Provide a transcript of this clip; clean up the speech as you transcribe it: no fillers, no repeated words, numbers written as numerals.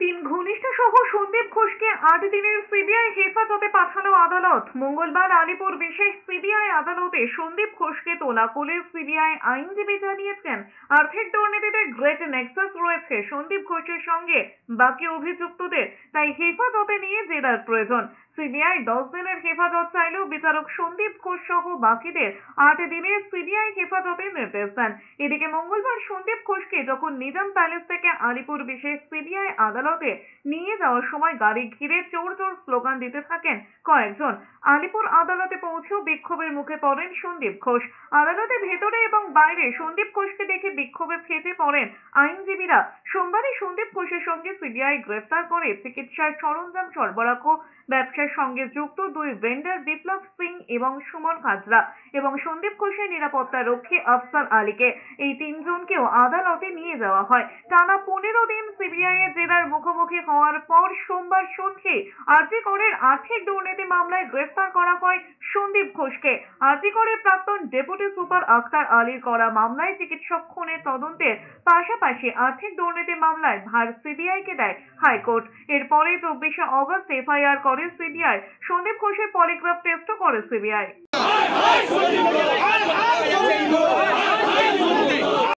তিন ঘনিষ্ঠ সহ সন্দীপ ঘোষকে 8 দিনের সিবিআই হেফাজতে পাঠালো আদালত। মঙ্গলবার আলিপুর বিশেষ সিবিআই আদালতে সন্দীপ ঘোষকে তোলা কোলে সিবিআই আইনজীবী জানিয়েছেন, আর্থিক দুর্নীতিতে গ্রেট নেক্সাস রয়েছে সন্দীপ ঘোষের সঙ্গে বাকি অভিযুক্তদের, তাই হেফাজতে নিয়ে জেরার প্রয়োজন। সিবিআই 10 দিনের হেফাজত চাইলেও বিচারক সন্দীপ ঘোষ সহ বাকিদের 8 দিনের সিবিআই হেফাজতে নির্দেশ দেন। এদিকে মঙ্গলবার সন্দীপ ঘোষকে যখন নিজাম প্যালেস থেকে আলিপুর বিশেষ সিবিআই আদালতে নিয়ে যাওয়ার সময় গাড়ি ঘিরে চোর চোর স্লোগান দিতে থাকেন কয়েকজন। আলিপুর আদালতে পৌঁছেও বিক্ষোভের মুখে পড়েন সন্দীপ ঘোষ। আদালতের ভেতরে এবং বাইরে সন্দীপ ঘোষকে দেখে বিক্ষোভে ফেটে পড়েন আইনজীবীরা। সোমবারই সন্দীপ ঘোষের সঙ্গে সিবিআই গ্রেফতার করে চিকিৎসার সরঞ্জাম সরবরাহ ব্যবসার সঙ্গে যুক্ত 2 ভেন্ডার বিপ্লব সিং এবং সুমন হাজরা এবং সন্দীপ ঘোষের নিরাপত্তা রক্ষী আফসার আলীকে, এই 3 জনকেও আদালতে নিয়ে যাওয়া হয়। টানা 15 দিন সিবিআই এর জেরার মুখোমুখি হওয়ার পর সোমবার সন্ধে আরজি করের আর্থিক দুর্নীতি মামলায় গ্রেফতার করা হয় সন্দীপ ঘোষকে। আরজি করের প্রাক্তন ডেপুটি সুপার আখতার আলীর করা মামলায় চিকিৎসক খুনের তদন্তের পাশাপাশি আর্থিক দুর্নীতি মামলায় ভার সিবিআইকে দেয় হাইকোর্ট। এরপরে 24 আগস্ট এফআইআর করে সিবিআই। সন্দীপ ঘোষের পলিগ্রাফ টেস্টও করে সিবিআই।